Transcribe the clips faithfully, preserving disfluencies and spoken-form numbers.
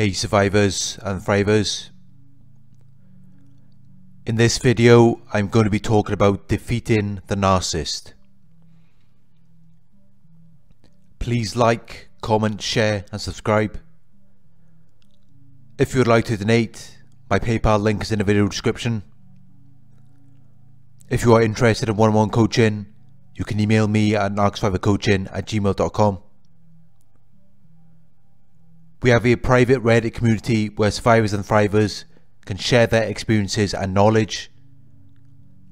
Hey survivors and thrivers. In this video I'm going to be talking about defeating the narcissist. Please like, comment, share and subscribe. If you would like to donate, my PayPal link is in the video description. If you are interested in one-on-one coaching, you can email me at narc survivor coaching at gmail dot com. We have a private Reddit community where survivors and thrivers can share their experiences and knowledge.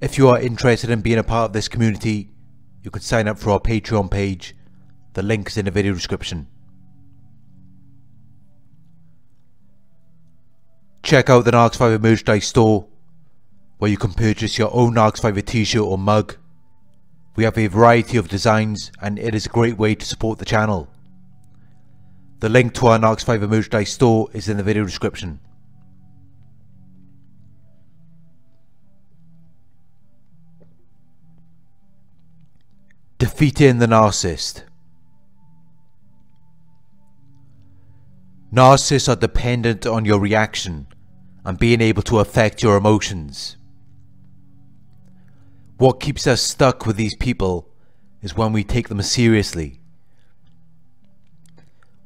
If you are interested in being a part of this community, you can sign up for our Patreon page. The link is in the video description. Check out the Narc Survivor merchandise store, where you can purchase your own Narc Survivor t-shirt or mug. We have a variety of designs and it is a great way to support the channel. The link to our Narc Survivor merchandise store is in the video description. Defeating the narcissist. Narcissists are dependent on your reaction and being able to affect your emotions. What keeps us stuck with these people is when we take them seriously.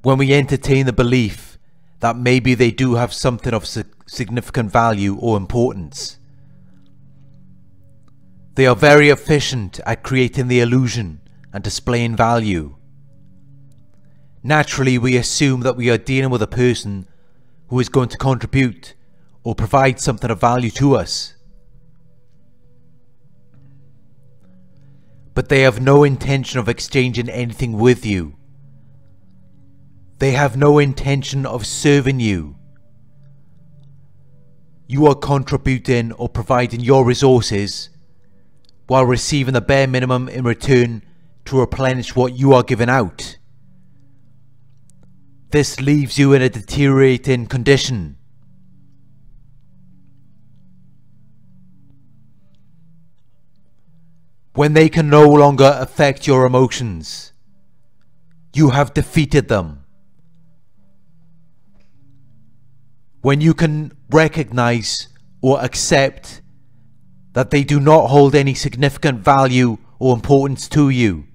When we entertain the belief that maybe they do have something of significant value or importance. They are very efficient at creating the illusion and displaying value. Naturally, we assume that we are dealing with a person who is going to contribute or provide something of value to us. But they have no intention of exchanging anything with you. They have no intention of serving you. You are contributing or providing your resources while receiving the bare minimum in return to replenish what you are giving out. This leaves you in a deteriorating condition. When they can no longer affect your emotions, you have defeated them. When you can recognize or accept that they do not hold any significant value or importance to you,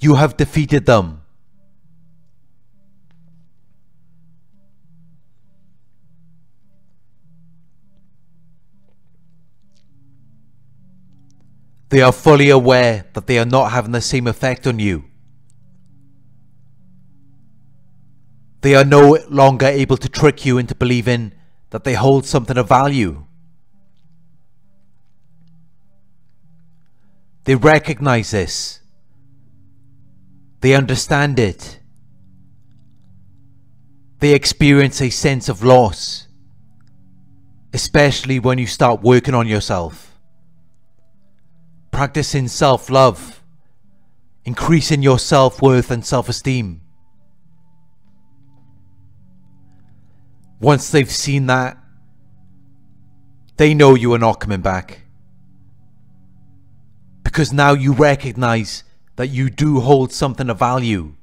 you have defeated them. They are fully aware that they are not having the same effect on you. They are no longer able to trick you into believing that they hold something of value. They recognize this. They understand it. They experience a sense of loss, especially when you start working on yourself, practicing self-love, increasing your self-worth and self-esteem. Once they've seen that, they know you are not coming back. Because now you recognize that you do hold something of value.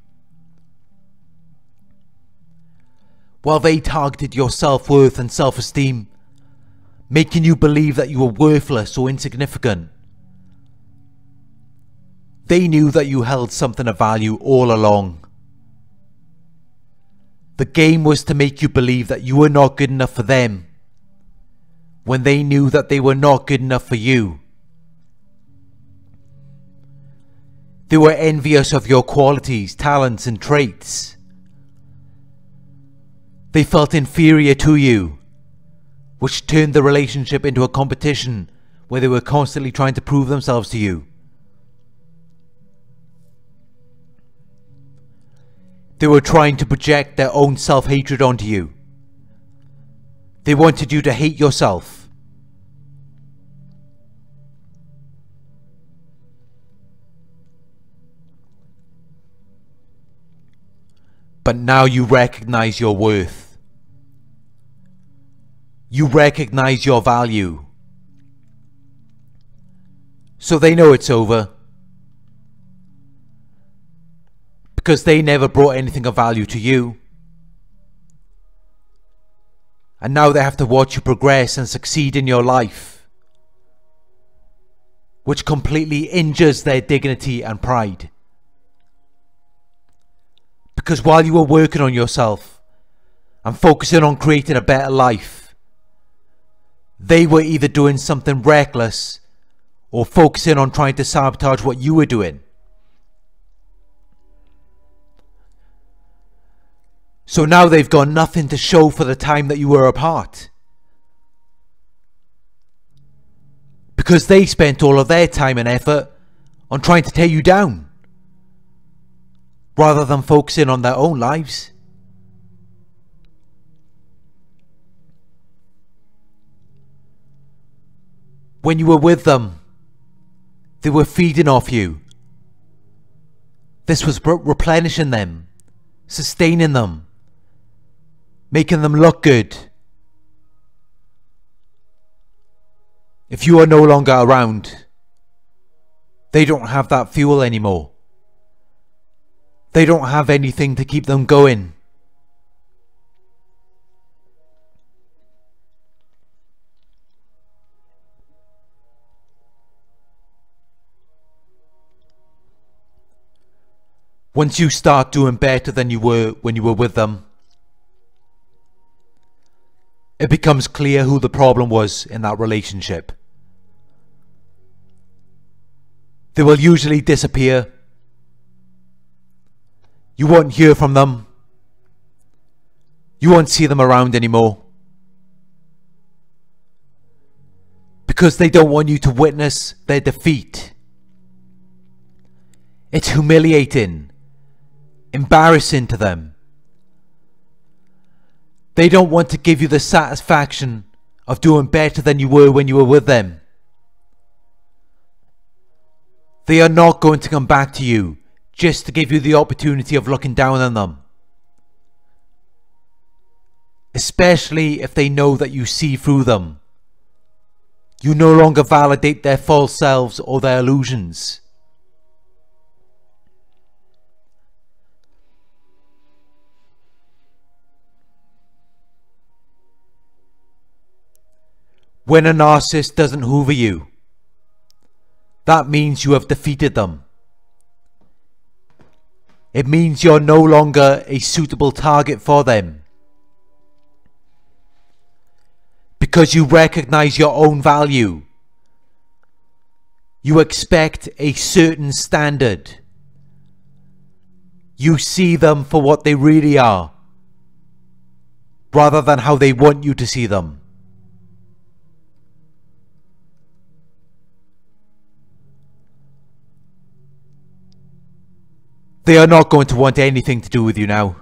While they targeted your self-worth and self-esteem, making you believe that you were worthless or insignificant, they knew that you held something of value all along. The game was to make you believe that you were not good enough for them, when they knew that they were not good enough for you. They were envious of your qualities, talents and traits. They felt inferior to you, which turned the relationship into a competition where they were constantly trying to prove themselves to you. They were trying to project their own self-hatred onto you. They wanted you to hate yourself. But now you recognize your worth. You recognize your value. So they know it's over. Because they never brought anything of value to you. and now they have to watch you progress and succeed in your life, which completely injures their dignity and pride. Because while you were working on yourself and focusing on creating a better life, they were either doing something reckless or focusing on trying to sabotage what you were doing. So now they've got nothing to show for the time that you were apart, because they spent all of their time and effort on trying to tear you down, rather than focusing on their own lives. When you were with them, they were feeding off you. This was replenishing them, sustaining them, making them look good. If you are no longer around, they don't have that fuel anymore. They don't have anything to keep them going. Once you start doing better than you were when you were with them, it becomes clear who the problem was in that relationship. They will usually disappear. You won't hear from them. You won't see them around anymore, because they don't want you to witness their defeat. It's humiliating, embarrassing to them. They don't want to give you the satisfaction of doing better than you were when you were with them. They are not going to come back to you just to give you the opportunity of looking down on them, especially if they know that you see through them. You no longer validate their false selves or their illusions. When a narcissist doesn't hoover you, that means you have defeated them. It means you're no longer a suitable target for them, because you recognize your own value. You expect a certain standard. You see them for what they really are, rather than how they want you to see them. They are not going to want anything to do with you now.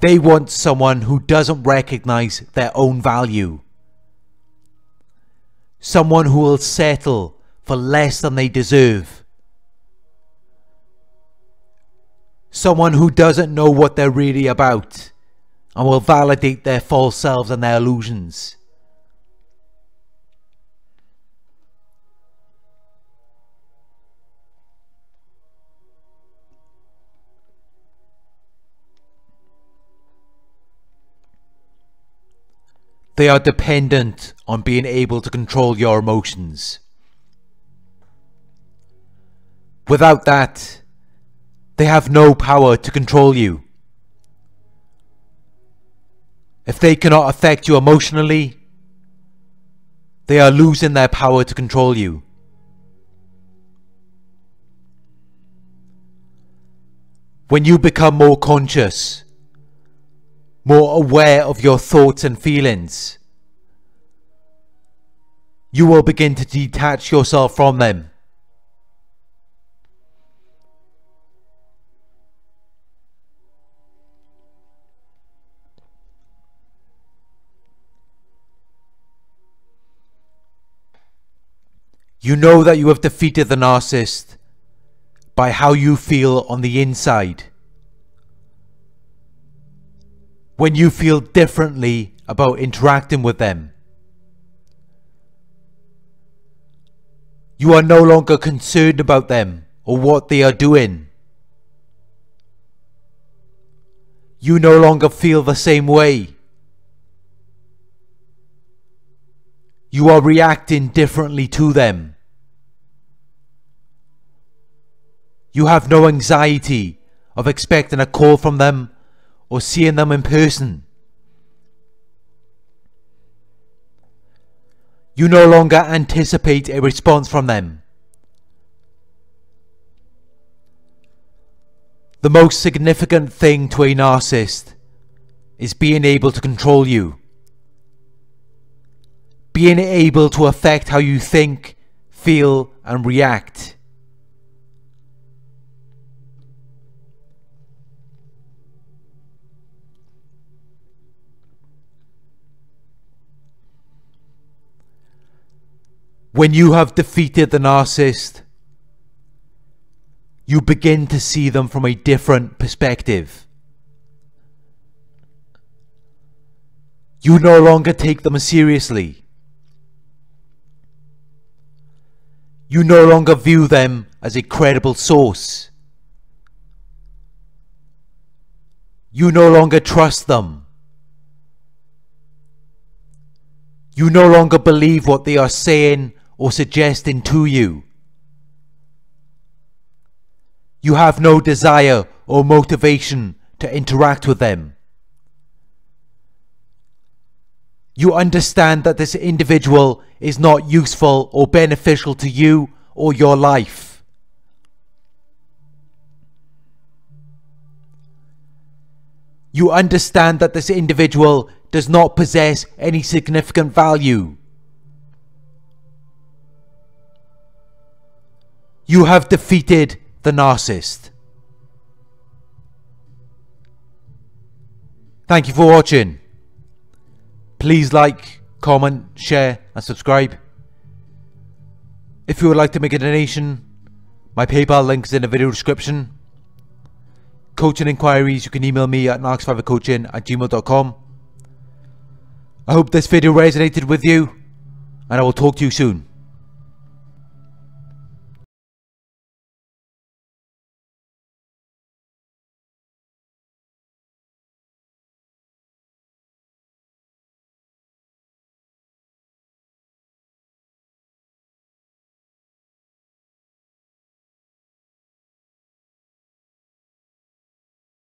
They want someone who doesn't recognize their own value. Someone who will settle for less than they deserve. Someone who doesn't know what they're really about and will validate their false selves and their illusions. They are dependent on being able to control your emotions. Without that, they have no power to control you. If they cannot affect you emotionally, they are losing their power to control you. When you become more conscious, more aware of your thoughts and feelings, you will begin to detach yourself from them. You know that you have defeated the narcissist by how you feel on the inside. When you feel differently about interacting with them, you are no longer concerned about them or what they are doing. you no longer feel the same way. You are reacting differently to them. You have no anxiety of expecting a call from them or seeing them in person. You no longer anticipate a response from them. The most significant thing to a narcissist is being able to control you. Being able to affect how you think, feel, and react. When you have defeated the narcissist, you begin to see them from a different perspective. You no longer take them seriously. You no longer view them as a credible source. You no longer trust them. You no longer believe what they are saying or suggesting to you. You have no desire or motivation to interact with them. You understand that this individual is not useful or beneficial to you or your life. You understand that this individual does not possess any significant value. You have defeated the narcissist. Thank you for watching. Please like, comment, share and subscribe. If you would like to make a donation, my PayPal link is in the video description. Coaching inquiries, you can email me at narc survivor coaching at gmail dot com. I hope this video resonated with you, and I will talk to you soon.